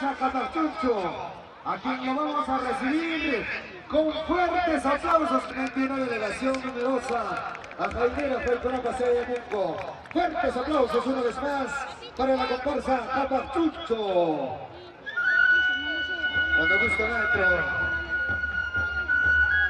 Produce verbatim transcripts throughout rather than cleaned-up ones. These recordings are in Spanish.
Ccapac Chuncho, a quien lo vamos a recibir con fuertes aplausos. Tiene una delegación numerosa a Jaimera de la Falconapa de México. Fuertes aplausos una vez más para la comparsa Ccapac Chuncho. Cuando gusta nuestro.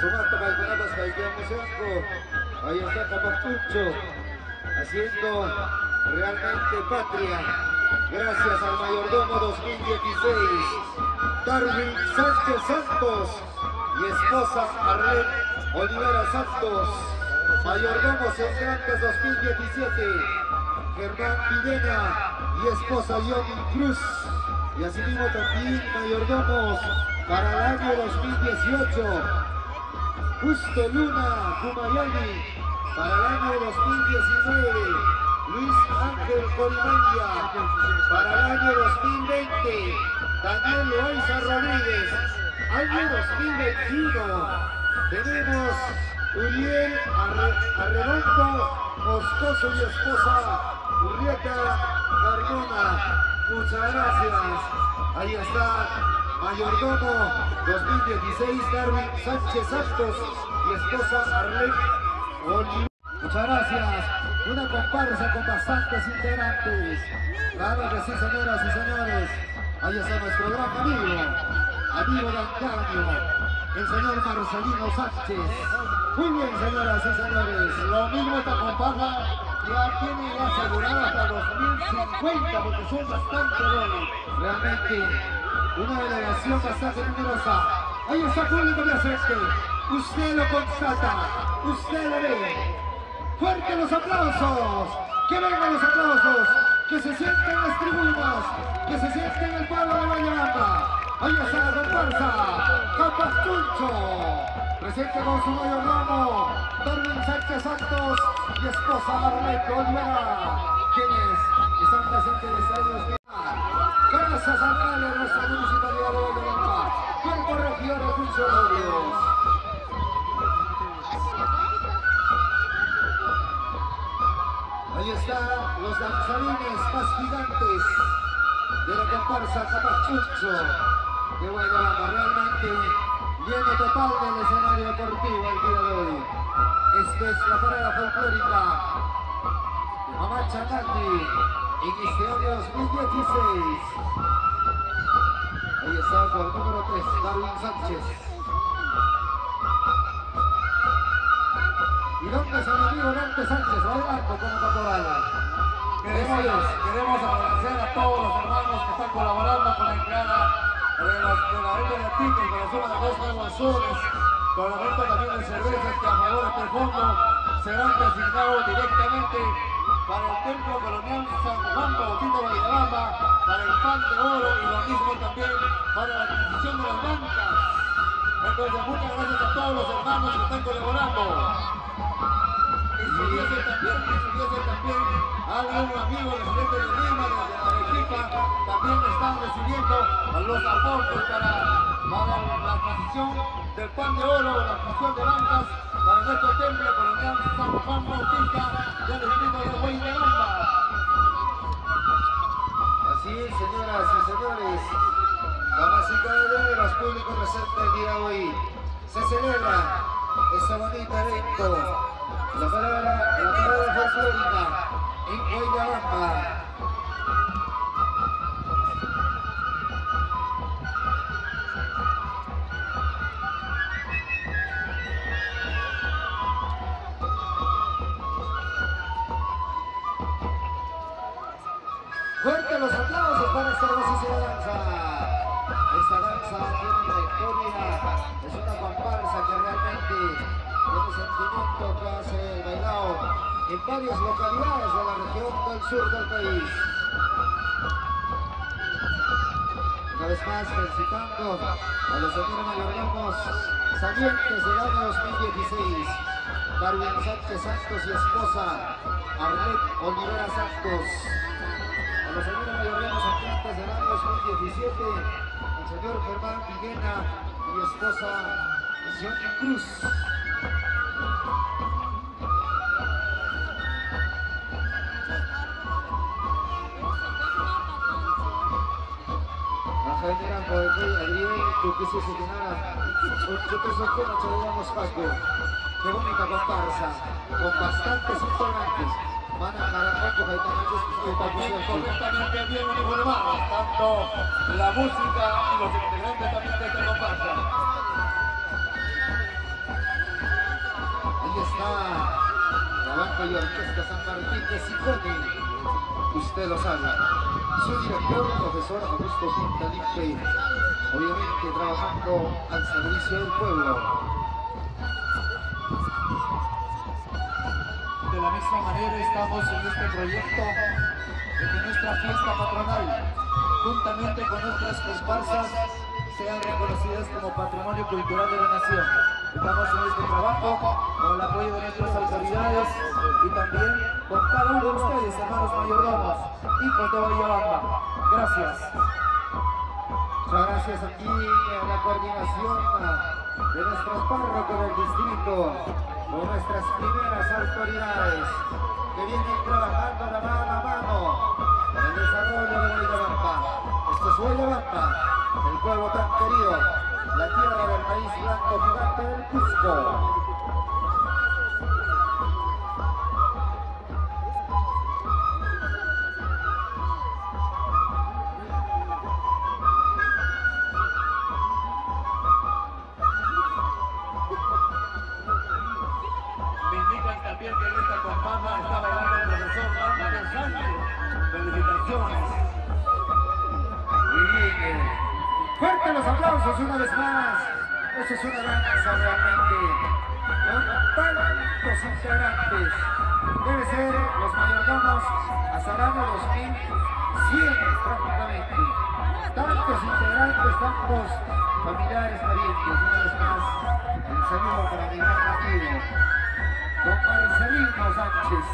Sumata Falconapas Caiqueamos Asco. Ahí está Ccapac Chuncho haciendo realmente patria. Gracias al mayordomo dos mil dieciséis, Darwin Sánchez Santos y esposa Arlet Olivera Santos. Mayordomos entrantes dos mil diecisiete, Germán Pideña y esposa Johnny Cruz. Y asimismo también mayordomos para el año dos mil dieciocho, Justo Luna Humayani. Para el año dos mil diecinueve. Luis Ángel Colimandia. Para el año dos mil veinte, Daniel Loaiza Rodríguez. Año dos mil veintiuno, tenemos Uriel Arredondo, Moscoso y esposa Urieta Gargona. Muchas gracias. Ahí está, mayordomo dos mil dieciséis, Darwin Sánchez Santos y esposa Arlet Olivera. Muchas gracias. Una comparsa con bastantes integrantes. Claro que sí, señoras y señores. Ahí está nuestro gran amigo, amigo de antaño, el señor Marcelino Sánchez. Muy bien, señoras y señores. Lo mismo esta comparsa ya tiene asegurada hasta dos mil cincuenta, porque son bastante goles. Realmente, una delegación bastante numerosa. Ahí está público presente. Usted lo constata, usted lo ve. ¡Fuerte los aplausos! ¡Que vengan los aplausos! ¡Que se sienten las tribunas! ¡Que se sienten el pueblo de Huayllabamba! ¡Ahí está la comparsa! ¡Ccapac Chuncho! Presente con su mayordomo, Darwin Sánchez Santos y esposa Arleta Aguilera. Quienes están presentes en estadios de Casas Alcalde de nuestra municipalidad de Huayllabamba. Cuerpo regidor de funcionarios. Ahí están los danzarines más gigantes de la comparsa Ccapac Chuncho de Guayasca. Realmente lleno total del escenario deportivo el día de hoy. Esta es la parada folclórica de Mamá Chantaki en este año dos mil dieciséis. Ahí está con el número tres, Darwin Sánchez. ¿Y dónde es el amigo Dante Sánchez? Adelante con la caporada. Queremos, queremos agradecer a todos los hermanos que están colaborando con la entrada de, los, de la venta de la tica y con la suma de dos aguas azules, con la venta también de cervezas que a favor de este fondo serán designados directamente para el templo colonial San Juan Bautista de Huayllabamba, para el pan de oro y lo mismo también para la adquisición de las bancas. Entonces muchas gracias a todos los hermanos que están colaborando. Y subiese también, y subiese también a algún amigo del frente de Lima, desde Arequipa, también están recibiendo a los aportes para, para la adquisición del pan de oro, la adquisición de bancas para nuestro templo colonial San Juan Bautista del distrito de Huayllabamba. Así es, señoras y señores, damas y caballeros, público presente el día de hoy, se celebra esta bonita evento. La palabra, la palabra folclórica en Guayasca. Fuerte los aplausos para esta hermosísima danza. Esta danza tiene una historia, es una comparsa que realmente el sentimiento que hace el bailao en varias localidades de la región del sur del país. Una vez más felicitando a los señores mayordomos salientes del año dos mil dieciséis, Darwin Sánchez Santos y esposa Arlet Olivera Santos. A los señores mayordomos salientes del año dos mil diecisiete, el señor Germán Villena y esposa Johnny Cruz. Tanto la música y los integrantes también de esta comparsa. Ahí está la banda y orquesta San Martín de Sifoni, usted lo sabe, su director, profesor Augusto Puntalip Peira, obviamente trabajando al servicio del pueblo. De la misma manera estamos en este proyecto de que nuestra fiesta patronal, juntamente con nuestras comparsas, sean reconocidas como Patrimonio Cultural de la Nación. Estamos en este trabajo con el apoyo de nuestras autoridades y también con cada uno de ustedes, hermanos mayordomos, y con toda Huayllabamba. Gracias. Muchas gracias aquí a la coordinación de nuestros párrocos del distrito, con nuestras primeras autoridades que vienen trabajando la mano a mano en el desarrollo de Huayllabamba. Esto es Huayllabamba, el pueblo tan querido, la tierra del país blanco gigante del Cusco. Una vez más, eso es una danza realmente, con tantos integrantes, debe ser los mayordomos azarando los mil cienes prácticamente, tantos integrantes, tantos familiares, parientes. Una vez más, el saludo para mi gran amigo, don Marcelino Sánchez.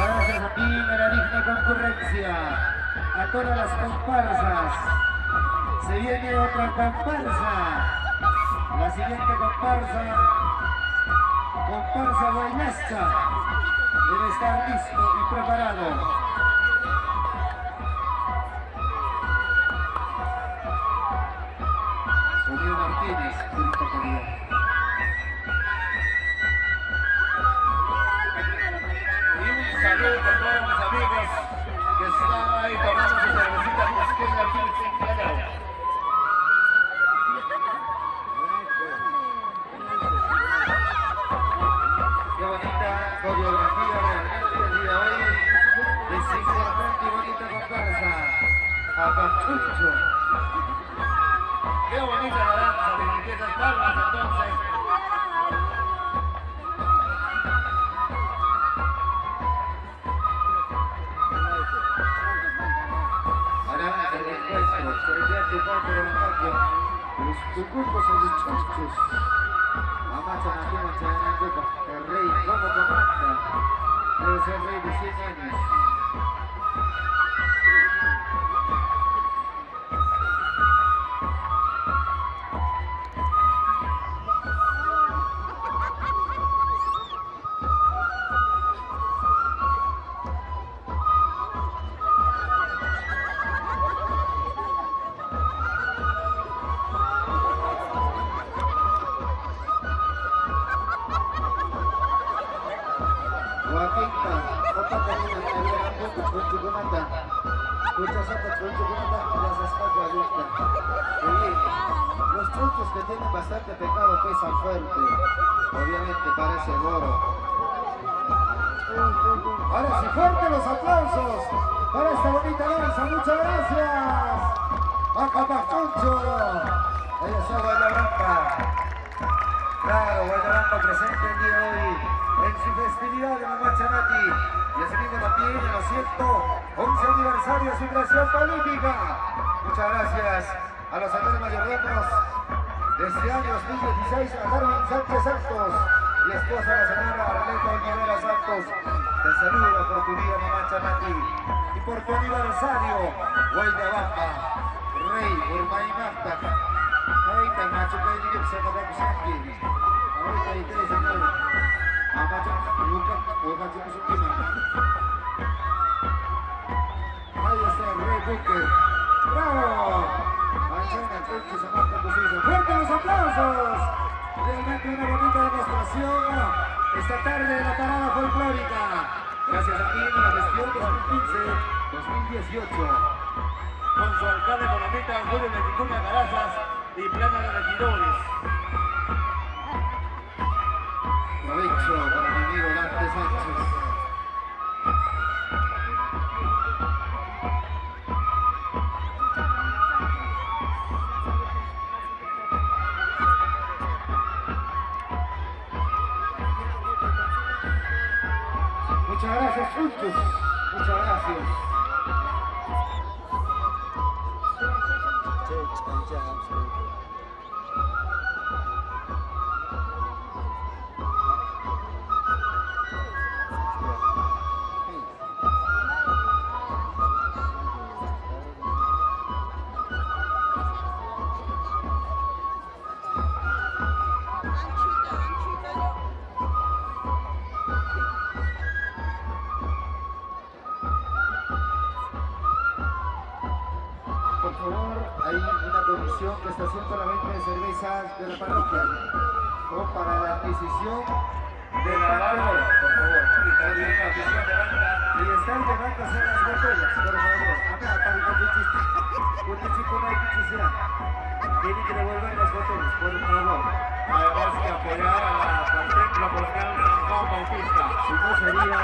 Gracias a ti, la digna concurrencia, a todas las comparsas. Se viene otra comparsa, la siguiente comparsa, comparsa Guayasca, debe estar listo y preparado. Julio Martínez, Julio Mentición. Desde año dos mil dieciséis a Darwin Sánchez Santos y esposa de la señora Arleta Aguilera Santos. Te saludo por tu día, Mamá Chalanti, y por tu aniversario, Huayllabamba, Rey, Urmaimasta, Aita, Machucay, Ccapac Chuncho, Aita, Aita, señor, Mamá Chantaki, Lucas, Urmachucusukima. Ahí está el Rey Buque. ¡Bravo! Mañana, Chuncho, se mata tu suyo. ¡Fuerte los aplausos! Realmente una bonita demostración. Esta tarde de la parada folclórica, gracias a ti en la gestión dos mil quince dos mil dieciocho, con su alcalde economista Julio Mentición Garazas y plana de regidores. Provecho para mi amigo Dante Sánchez. Muchas gracias. Que está haciendo la venta de cervezas de la parroquia o para la adquisición de la banda, por favor. Y están de bancas en las botellas, por favor. Acá, acá, el botichista. Botichito no hay botichista. Tienen que devolver las botellas, por favor. Además que apoyar a la partícula local San Juan Bautista. Si no sería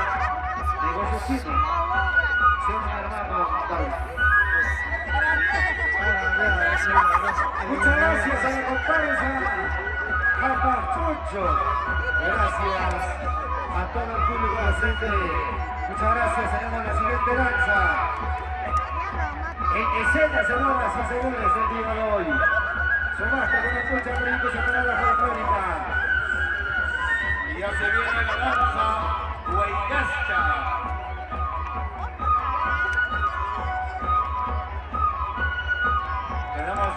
negocio chino. Sean hermanos, tal. Muchas gracias a la comparsa Ccapac Chuncho. Gracias a todo el público presente. Muchas gracias. Tenemos la siguiente danza. En escena se van las asegures el día de hoy. Subasta con la fuerza de la separada folclórica. Y ya se viene la danza Guayasca.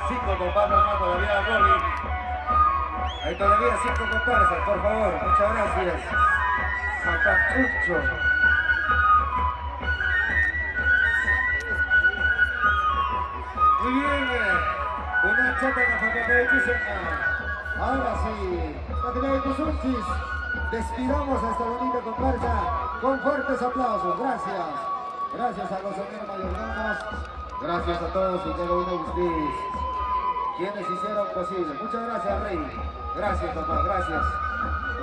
Cinco comparsas más todavía, Rolling. Hay todavía cinco comparsas, por favor. Muchas gracias. Ccapac Chuncho. Muy bien. Una chata en la Fatima de Tusurchis. Ahora sí. Fatima de Tusurchis. Despidamos a esta bonita comparsa con fuertes aplausos. Gracias. Gracias a los señores mayordomos. Gracias a todos y cada uno de ustedes. Quienes hicieron posible. Muchas gracias, Rey. Gracias, papá. Gracias.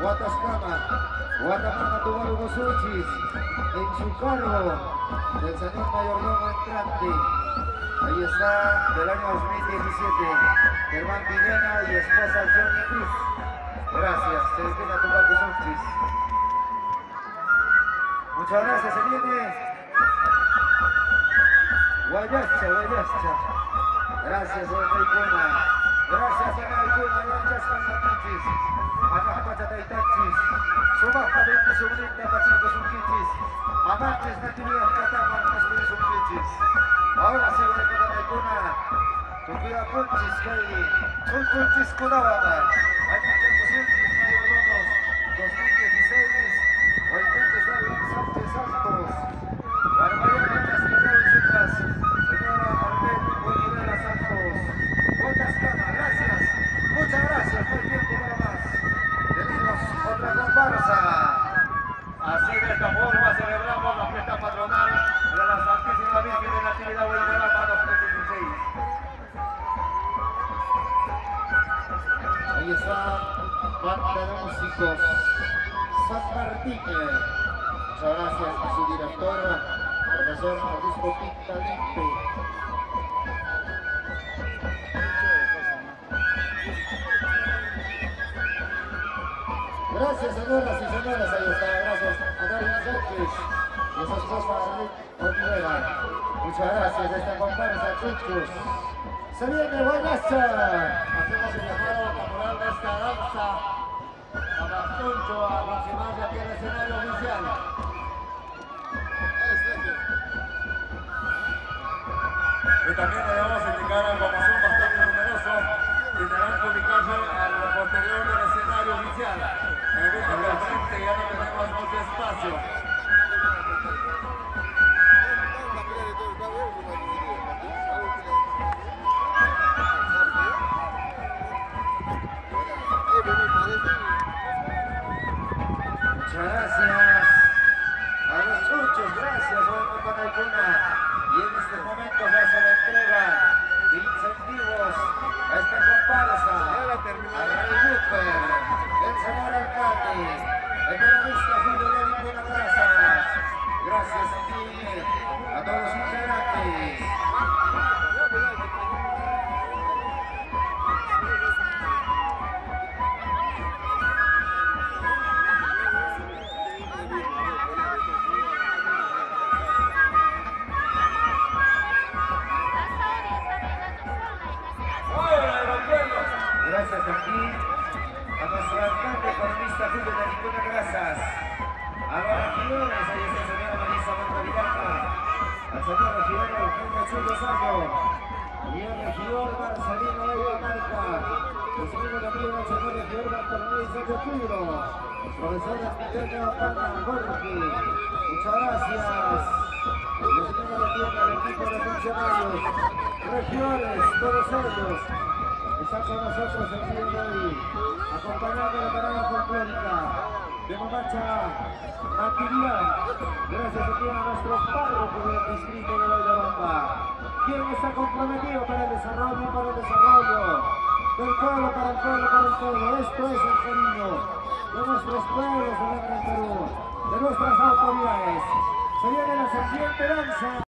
Guayasca, Guayna Baja Xochis, en su cargo del señor mayordomo entrante. Ahí está, del año dos mil diecisiete, Germán Villena y esposa Johnny Cruz. Gracias, Edithina Tubalgo Xochis. Muchas gracias, se viene. Guayasca, Guayasca. Gracias a Maikuna, gracias a Maikuna, gracias a Santichis, a Napacha Taitachis, Subaja de Tusubrita, Pachico Sunquichis, Amantes Natividad Catama, Pascuil Sunquichis. Ahora sí, Maikuna, Maikuna, Tukia Punchis, Kaili, Chunchis Kunababa, Añate Tusunchis, Mayordomos, dos mil dieciséis, Hoytentes Darwin Sánchez Santos, Barbarena Castillo y Sucas, señora Arlet Olivera Santos. Buenas camas, gracias. Muchas gracias, muy bien, nada más. Tenemos otra comparsa. Así de esta forma celebramos la fiesta patronal de la Santísima Virgen de la Natividad Huayllabamba dos mil dieciséis. Ahí está, banda de músicos San Martín. Muchas gracias a su directora, profesor Augusto Puntalip Peira. Gracias, señoras y señores, ahí está, gracias a Darwin Sánchez y a su esposa Arlet Olivera. Muchas gracias a esta comparsa Chunchos. Se viene Guayasca. Hacemos el llamado natural de esta danza a Chuncho, a aproximarse aquí al escenario oficial. también le vamos a indicar a formación bastante numerosa, tendrán que ubicarse al posterior del escenario oficial. En vista que al frente ya no tenemos mucho espacio. Muchas gracias a los chuchos, gracias a con alguna. Y en este momento se hace la entrega de incentivos a esta comparsa, al rey Luper, el señor alcalde, el periodista Julio Mentición Garazas. Gracias a ti, a todos los integrantes. Danza